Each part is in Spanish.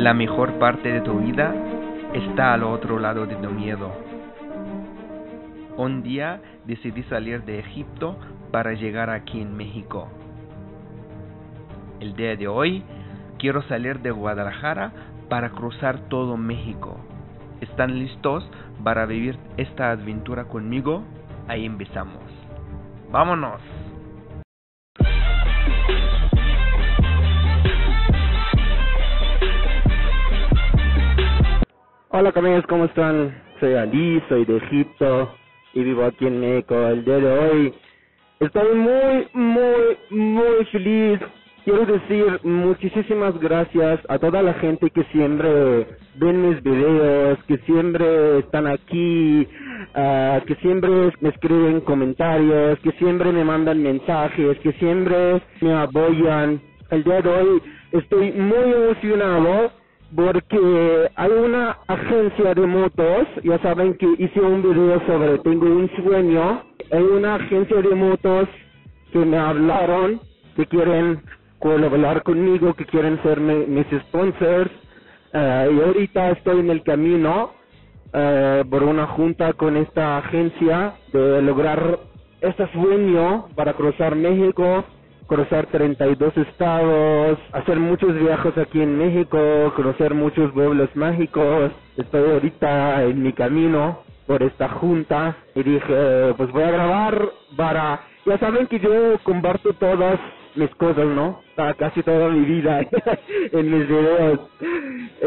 La mejor parte de tu vida está al otro lado de tu miedo. Un día decidí salir de Egipto para llegar aquí en México. El día de hoy quiero salir de Guadalajara para cruzar todo México. ¿Están listos para vivir esta aventura conmigo? Ahí empezamos. ¡Vámonos! Hola amigos, ¿cómo están? Soy Ali, soy de Egipto y vivo aquí en México. El día de hoy estoy muy feliz. Quiero decir muchísimas gracias a toda la gente que siempre ven mis videos, que siempre están aquí, que siempre me escriben comentarios, que siempre me mandan mensajes, que siempre me apoyan. El día de hoy estoy muy emocionado porque hay una agencia de motos, ya saben que hice un video sobre Tengo un Sueño. Hay una agencia de motos que me hablaron, que quieren colaborar conmigo, que quieren ser mis sponsors. Y ahorita estoy en el camino por una junta con esta agencia de lograr este sueño para cruzar México, cruzar 32 estados, hacer muchos viajes aquí en México, conocer muchos pueblos mágicos. Estoy ahorita en mi camino por esta junta y dije, pues voy a grabar para... Ya saben que yo comparto todas mis cosas, ¿no? Casi toda mi vida en mis videos.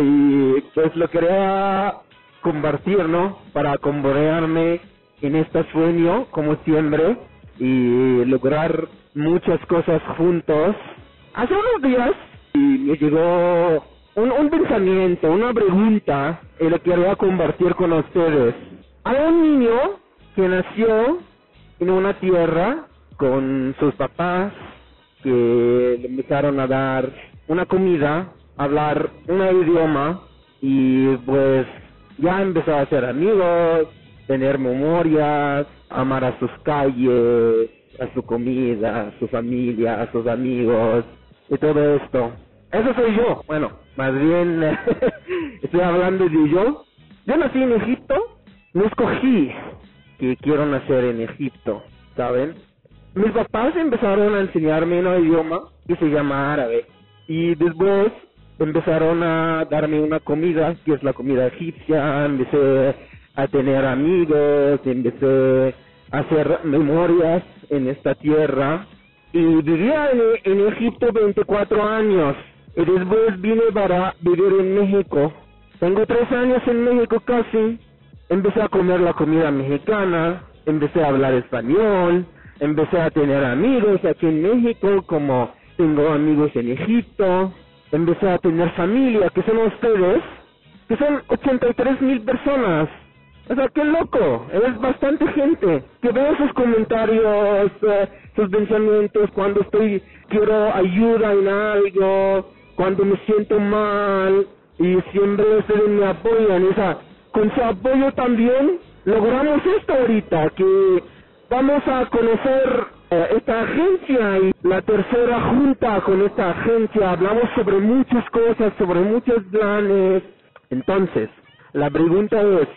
Y pues lo quería compartir, ¿no? Para convorearme en este sueño, como siempre, y lograr muchas cosas juntos. Hace unos días me llegó un pensamiento, una pregunta, y lo quería compartir con ustedes. Hay un niño que nació en una tierra con sus papás, que le empezaron a dar una comida, hablar un idioma, y pues ya empezó a ser amigos, tener memorias, amar a sus calles, a su comida, a su familia, a sus amigos y todo esto. Eso soy yo. Bueno, más bien estoy hablando de yo. Yo nací en Egipto, no escogí que quiero nacer en Egipto, ¿saben? Mis papás empezaron a enseñarme un idioma que se llama árabe. Y después empezaron a darme una comida, que es la comida egipcia. Empecé a tener amigos, empecé a hacer memorias en esta tierra. Y vivía en Egipto 24 años. Y después vine para vivir en México. Tengo 3 años en México casi. Empecé a comer la comida mexicana, empecé a hablar español, empecé a tener amigos aquí en México, como tengo amigos en Egipto. Empecé a tener familia, que son ustedes, que son 83,000 personas. O sea, qué loco, es bastante gente. Que veo sus comentarios, sus pensamientos, cuando quiero ayuda en algo, cuando me siento mal, y siempre ustedes me apoyan. O sea, con su apoyo también logramos esto ahorita, que vamos a conocer esta agencia y la tercera junta con esta agencia. Hablamos sobre muchas cosas, sobre muchos planes. Entonces, la pregunta es,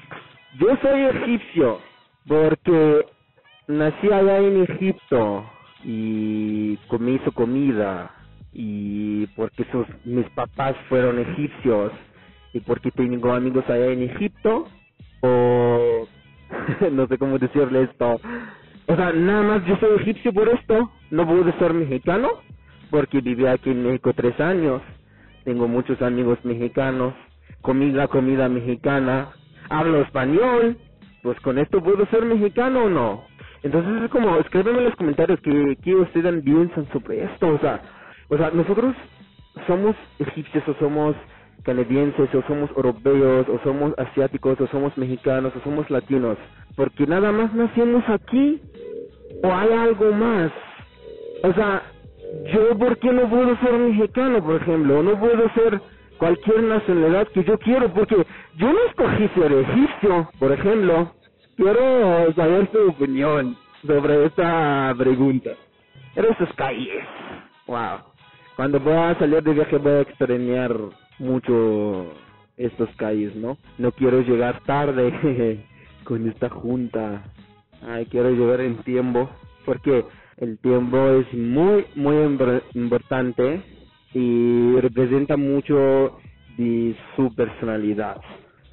yo soy egipcio porque nací allá en Egipto y comí su comida, y porque mis papás fueron egipcios, y porque tengo amigos allá en Egipto, o no sé cómo decirle esto. O sea, nada más yo soy egipcio por esto. No puedo ser mexicano porque viví aquí en México 3 años. Tengo muchos amigos mexicanos, comí la comida mexicana, hablo español, pues con esto puedo ser mexicano o no. Entonces es como, escríbanme en los comentarios que ustedes piensan sobre esto. O sea, nosotros somos egipcios, o somos canadienses, o somos europeos, o somos asiáticos, o somos mexicanos, o somos latinos, porque nada más nacimos aquí, o hay algo más. O sea, yo ¿por qué no puedo ser mexicano, por ejemplo? No puedo ser cualquier nacionalidad que yo quiero, porque yo no escogí ser egipcio, por ejemplo. Quiero saber su opinión sobre esta pregunta. Pero sus calles, wow. Cuando voy a salir de viaje voy a extrañar mucho estas calles, ¿no? No quiero llegar tarde con esta junta. Ay, quiero llegar en tiempo, porque el tiempo es muy importante y representa mucho de su personalidad.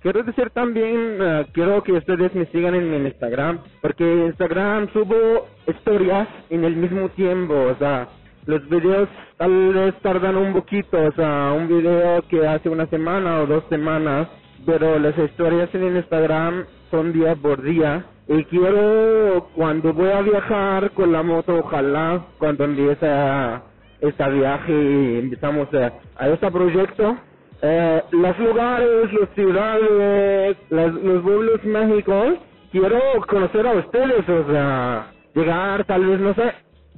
Quiero decir también, quiero que ustedes me sigan en el Instagram, porque en Instagram subo historias en el mismo tiempo, o sea, los videos tal vez tardan un poquito, o sea, un video que hace una semana o 2 semanas, pero las historias en el Instagram son día por día, y quiero, cuando voy a viajar con la moto, ojalá, cuando empiece este viaje y empezamos a este proyecto, los lugares, las ciudades, los pueblos mágicos, quiero conocer a ustedes, o sea, llegar tal vez, no sé,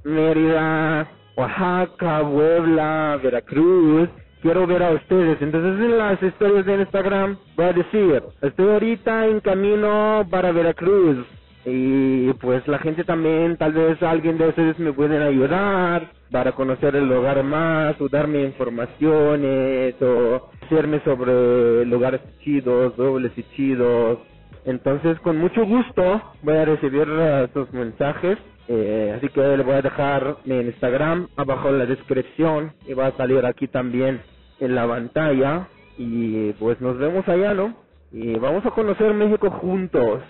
Mérida, Oaxaca, Puebla, Veracruz, quiero ver a ustedes. Entonces en las historias de Instagram voy a decir, estoy ahorita en camino para Veracruz, y pues la gente también, tal vez alguien de ustedes me pueden ayudar para conocer el lugar más, o darme informaciones, o hacerme sobre lugares chidos, dobles y chidos. Entonces con mucho gusto voy a recibir sus mensajes, así que les voy a dejar mi Instagram abajo en la descripción, y va a salir aquí también en la pantalla, y pues nos vemos allá, ¿no? Y vamos a conocer México juntos.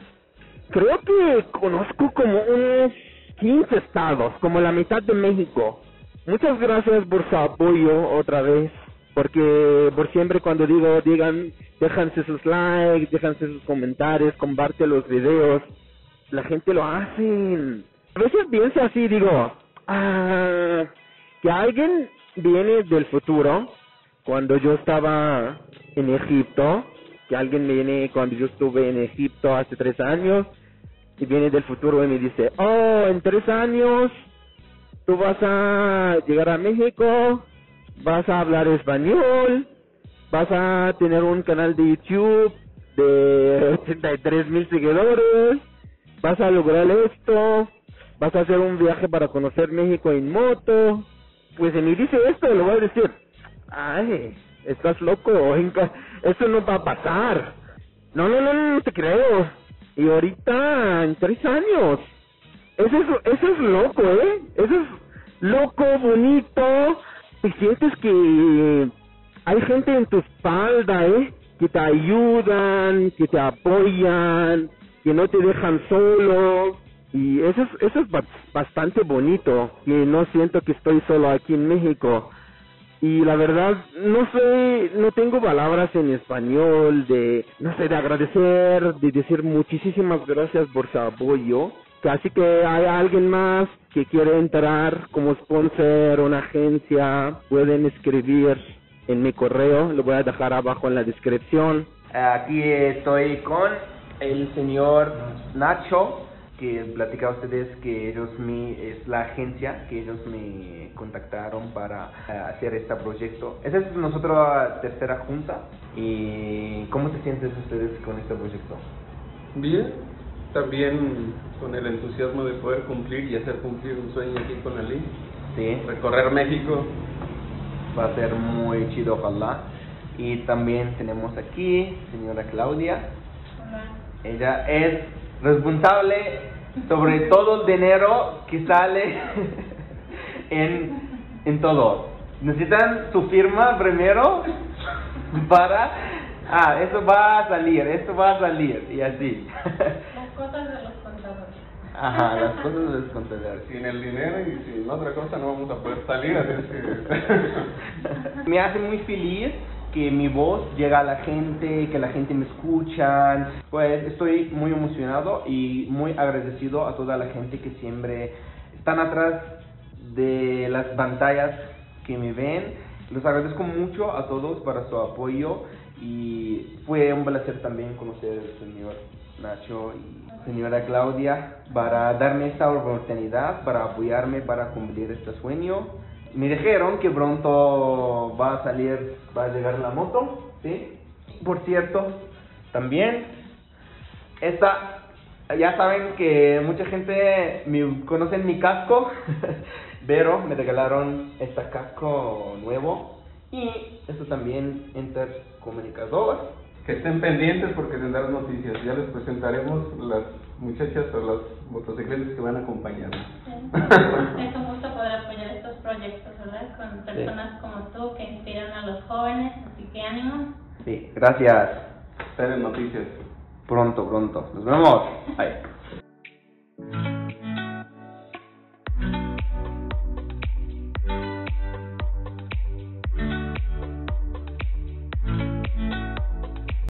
Creo que conozco como unos 15 estados, como la mitad de México. Muchas gracias por su apoyo otra vez, porque por siempre cuando digo, déjense sus likes, déjense sus comentarios, comparte los videos, la gente lo hace. A veces pienso así, digo, que alguien viene del futuro, cuando yo estaba en Egipto, que alguien viene cuando yo estuve en Egipto hace 3 años, y viene del futuro y me dice, oh, en 3 años tú vas a llegar a México, vas a hablar español, vas a tener un canal de YouTube de 83,000 seguidores, vas a lograr esto, vas a hacer un viaje para conocer México en moto. Pues si me dice esto, le voy a decir, ay, estás loco, eso no va a pasar, no te creo. Y ahorita, en 3 años, eso es loco, eso es loco, bonito, te sientes que hay gente en tu espalda, que te ayudan, que te apoyan, que no te dejan solo, y eso es bastante bonito, que no siento que estoy solo aquí en México. Y la verdad, no tengo palabras en español de agradecer, de decir muchísimas gracias por su apoyo. Así que hay alguien más que quiere entrar como sponsor, una agencia, pueden escribir en mi correo, lo voy a dejar abajo en la descripción. Aquí estoy con el señor Nacho, que platicaba a ustedes que es la agencia que ellos me contactaron para hacer este proyecto. Esa es nuestra 3ª junta. ¿Y cómo se sienten ustedes con este proyecto? Bien, también con el entusiasmo de poder cumplir y hacer cumplir un sueño aquí con Ali. Sí. Recorrer México. Va a ser muy chido, ojalá. Y también tenemos aquí señora Claudia. Hola. Ella es responsable sobre todo el dinero que sale en todo. Necesitan su firma primero para esto va a salir y así. Las cosas de los contadores. Ajá, las cosas de los contadores. Sin el dinero y sin otra cosa no vamos a poder salir. Me hace muy feliz que mi voz llega a la gente, que la gente me escucha. Pues estoy muy emocionado y muy agradecido a toda la gente que siempre están atrás de las pantallas que me ven. Los agradezco mucho a todos para su apoyo, y fue un placer también conocer al señor Nacho y señora Claudia para darme esta oportunidad, para apoyarme, para cumplir este sueño. Me dijeron que pronto va a llegar la moto, ¿sí? Por cierto, también, ya saben que mucha gente conoce mi casco, pero me regalaron este casco nuevo Y esto también, Enter Comunicador. Que estén pendientes porque tendrán noticias. Ya les presentaremos las muchachas o los motocicletas que van a acompañarnos. Sí. Es un gusto poder apoyar estos proyectos, ¿verdad? Con personas como tú que inspiran a los jóvenes. Así que ánimo. Sí, gracias. Estén en noticias. Pronto, pronto. Nos vemos. Bye.